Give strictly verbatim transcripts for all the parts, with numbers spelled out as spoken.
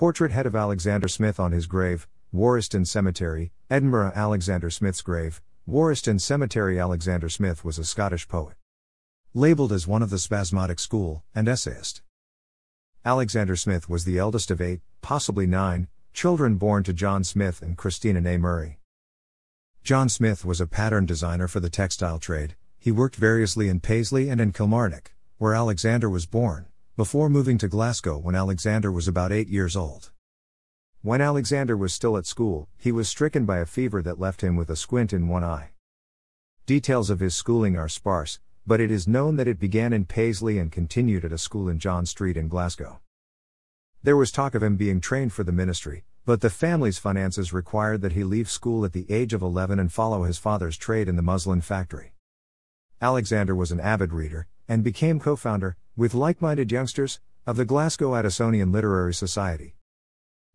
Portrait head of Alexander Smith on his grave, Warriston Cemetery, Edinburgh. Alexander Smith's grave, Warriston Cemetery. Alexander Smith was a Scottish poet, labelled as one of the Spasmodic School, and essayist. Alexander Smith was the eldest of eight, possibly nine, children born to John Smith and Christina Murray. John Smith was a pattern designer for the textile trade. He worked variously in Paisley and in Kilmarnock, where Alexander was born, before moving to Glasgow when Alexander was about eight years old. When Alexander was still at school, he was stricken by a fever that left him with a squint in one eye. Details of his schooling are sparse, but it is known that it began in Paisley and continued at a school in John Street in Glasgow. There was talk of him being trained for the ministry, but the family's finances required that he leave school at the age of eleven and follow his father's trade in the muslin factory. Alexander was an avid reader, and became co-founder, with like-minded youngsters, of the Glasgow Addisonian Literary Society.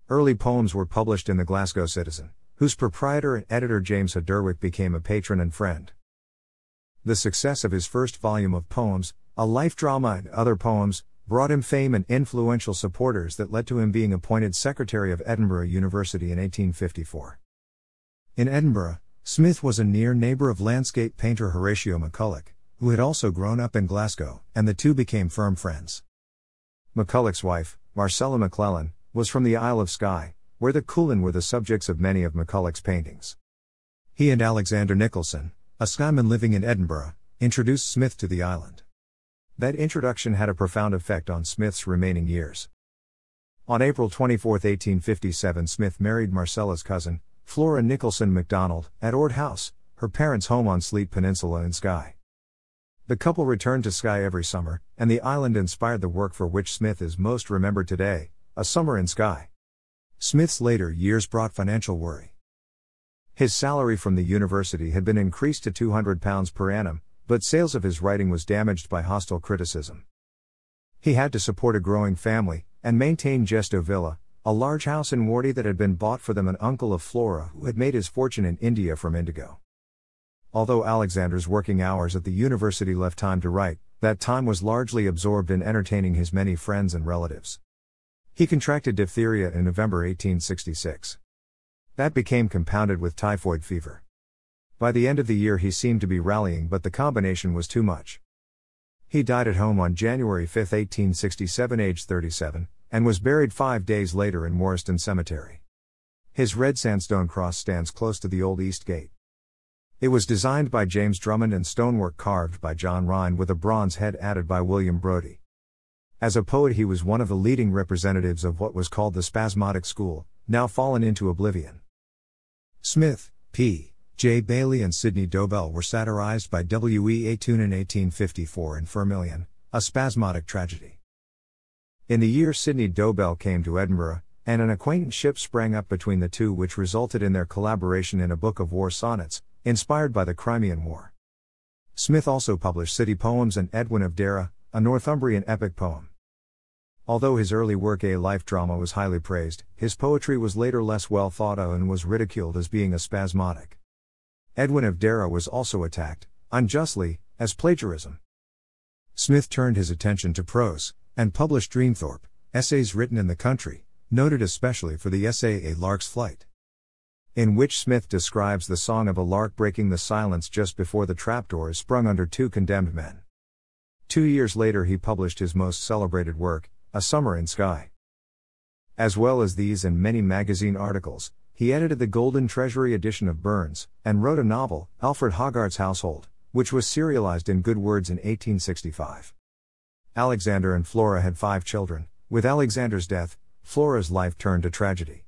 Early poems were published in The Glasgow Citizen, whose proprietor and editor James Hedderwick became a patron and friend. The success of his first volume of poems, A Life Drama and Other Poems, brought him fame and influential supporters that led to him being appointed Secretary of Edinburgh University in eighteen fifty-four. In Edinburgh, Smith was a near neighbour of landscape painter Horatio McCulloch, who had also grown up in Glasgow, and the two became firm friends. McCulloch's wife, Marcella MacLellan, was from the Isle of Skye, where the Cuillin were the subjects of many of McCulloch's paintings. He and Alexander Nicolson, a Scotsman living in Edinburgh, introduced Smith to the island. That introduction had a profound effect on Smith's remaining years. On April twenty-fourth, eighteen fifty-seven, Smith married Marcella's cousin, Flora Nicholson MacDonald, at Ord House, her parents' home on Sleat Peninsula in Skye. The couple returned to Skye every summer, and the island inspired the work for which Smith is most remembered today, A Summer in Skye. Smith's later years brought financial worry. His salary from the university had been increased to two hundred pounds per annum, but sales of his writing was damaged by hostile criticism. He had to support a growing family, and maintain Gesto Villa, a large house in Wardie that had been bought for them an uncle of Flora who had made his fortune in India from indigo. Although Alexander's working hours at the university left time to write, that time was largely absorbed in entertaining his many friends and relatives. He contracted diphtheria in November eighteen sixty-six. That became compounded with typhoid fever. By the end of the year he seemed to be rallying, but the combination was too much. He died at home on January fifth, eighteen sixty-seven, aged thirty-seven, and was buried five days later in Warriston Cemetery. His red sandstone cross stands close to the old East Gate. It was designed by James Drummond and stonework carved by John Ryan with a bronze head added by William Brodie. As a poet he was one of the leading representatives of what was called the Spasmodic School, now fallen into oblivion. Smith, P. J. Bailey and Sidney Dobell were satirized by W E Aytoun in eighteen fifty-four in Vermilion, A Spasmodic Tragedy. In the year Sidney Dobell came to Edinburgh, and an acquaintanceship sprang up between the two which resulted in their collaboration in a book of war sonnets, inspired by the Crimean War. Smith also published city poems and Edwin of Dara, a Northumbrian epic poem. Although his early work A Life Drama was highly praised, his poetry was later less well thought of and was ridiculed as being a spasmodic. Edwin of Dara was also attacked, unjustly, as plagiarism. Smith turned his attention to prose, and published Dreamthorpe, Essays Written in the Country, noted especially for the essay A Lark's Flight, in which Smith describes the song of a lark breaking the silence just before the trapdoor is sprung under two condemned men. Two years later he published his most celebrated work, A Summer in Skye. As well as these and many magazine articles, he edited the Golden Treasury edition of Burns, and wrote a novel, Alfred Hogarth's Household, which was serialized in Good Words in eighteen sixty-five. Alexander and Flora had five children. With Alexander's death, Flora's life turned to tragedy.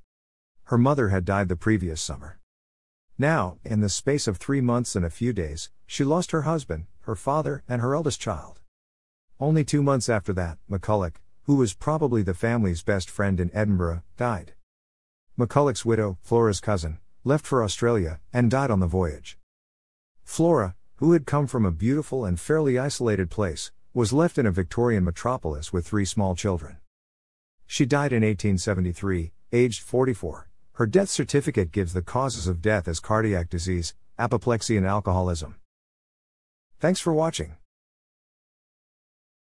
Her mother had died the previous summer. Now, in the space of three months and a few days, she lost her husband, her father, and her eldest child. Only two months after that, McCulloch, who was probably the family's best friend in Edinburgh, died. McCulloch's widow, Flora's cousin, left for Australia, and died on the voyage. Flora, who had come from a beautiful and fairly isolated place, was left in a Victorian metropolis with three small children. She died in eighteen seventy-three, aged forty-four. Her death certificate gives the causes of death as cardiac disease, apoplexy and alcoholism. Thanks for watching.